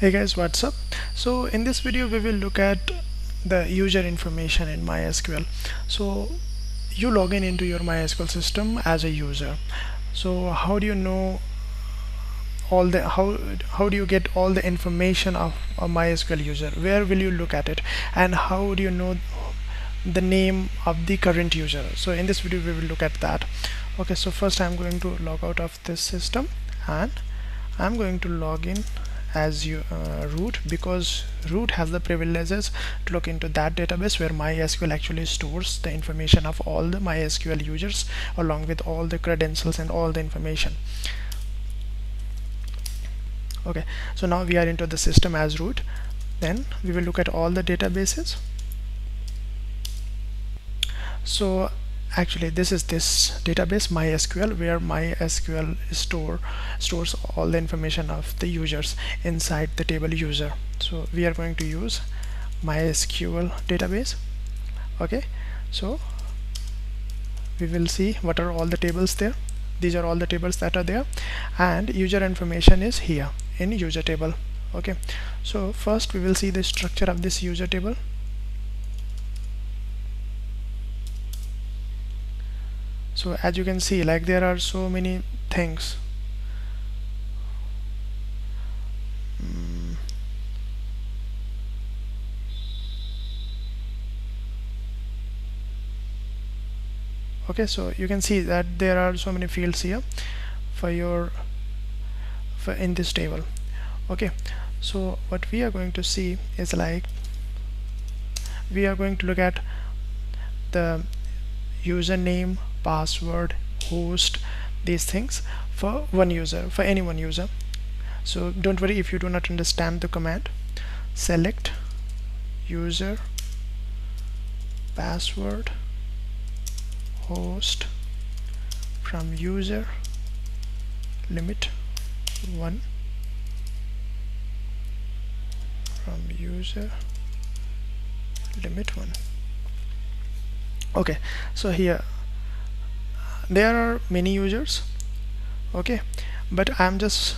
Hey guys, what's up? So in this video we will look at the user information in MySQL. So you log in into your MySQL system as a user. So how do you know all the how do you get all the information of a MySQL user? Where will you look at it, and how do you know the name of the current user? So in this video we will look at that. Okay, so first I'm going to log out of this system and I'm going to log in as root, because root has the privileges to look into that database where MySQL actually stores the information of all the MySQL users along with all the credentials and all the information. Okay, so now we are into the system as root. Then we will look at all the databases. So actually this is this database MySQL, where MySQL stores all the information of the users inside the table user. So we are going to use MySQL database. Okay, so we will see what are all the tables there. These are all the tables that are there, and user information is here in user table. Okay, so first we will see the structure of this user table. So as you can see, like, there are so many things. Okay, so you can see that there are so many fields here in this table. Okay, so what we are going to see is, like, we are going to look at the username, password, host, these things for one user, for any one user. So don't worry if you do not understand the command. Select user, password, host from user, limit 1 from user, limit 1. Okay, so here there are many users, okay, but I'm just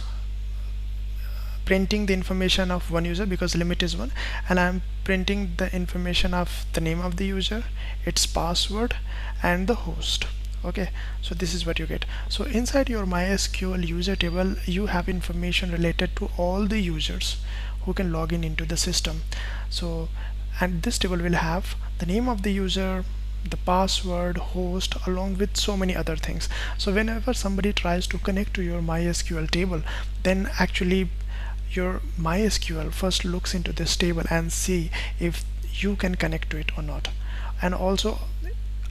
printing the information of one user because limit is 1, and I'm printing the information of the name of the user, its password, and the host. Okay, so this is what you get. So inside your MySQL user table you have information related to all the users who can log in into the system. So, and this table will have the name of the user, the password, host, along with so many other things. So whenever somebody tries to connect to your MySQL table, then actually your MySQL first looks into this table and see if you can connect to it or not. And also,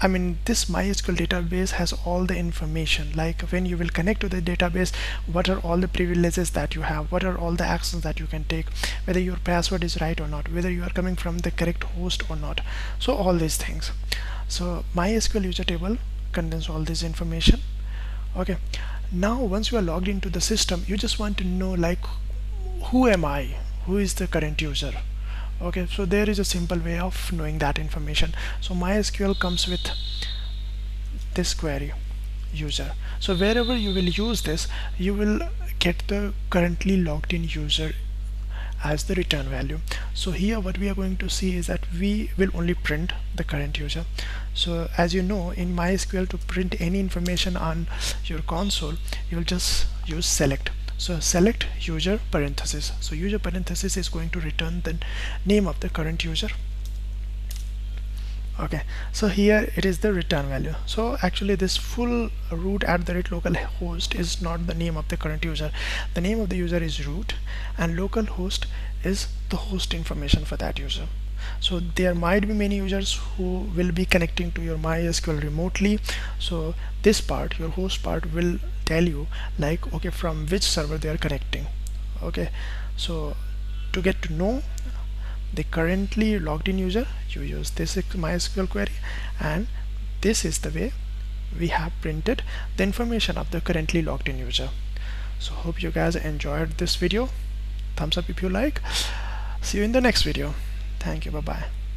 I mean, this MySQL database has all the information, like when you will connect to the database, what are all the privileges that you have, what are all the actions that you can take, whether your password is right or not, whether you are coming from the correct host or not. So all these things. So MySQL user table contains all this information. Okay, now once you are logged into the system, you just want to know, like, who am I, who is the current user. Okay, so there is a simple way of knowing that information. So MySQL comes with this query user. So wherever you will use this, you will get the currently logged in user as the return value. So here what we are going to see is that we will only print the current user. So as you know, in MySQL, to print any information on your console, you will just use select. So select user parenthesis. So user parenthesis is going to return the name of the current user. Okay, so here it is the return value. So actually this full root @ localhost is not the name of the current user. The name of the user is root, and localhost is the host information for that user. So there might be many users who will be connecting to your MySQL remotely. So this part, your host part, will tell you, like, okay, from which server they are connecting. Okay, so to get to know the currently logged in user, you use this MySQL query, and this is the way we have printed the information of the currently logged in user. So hope you guys enjoyed this video. Thumbs up if you like. See you in the next video. Thank you. Bye-bye.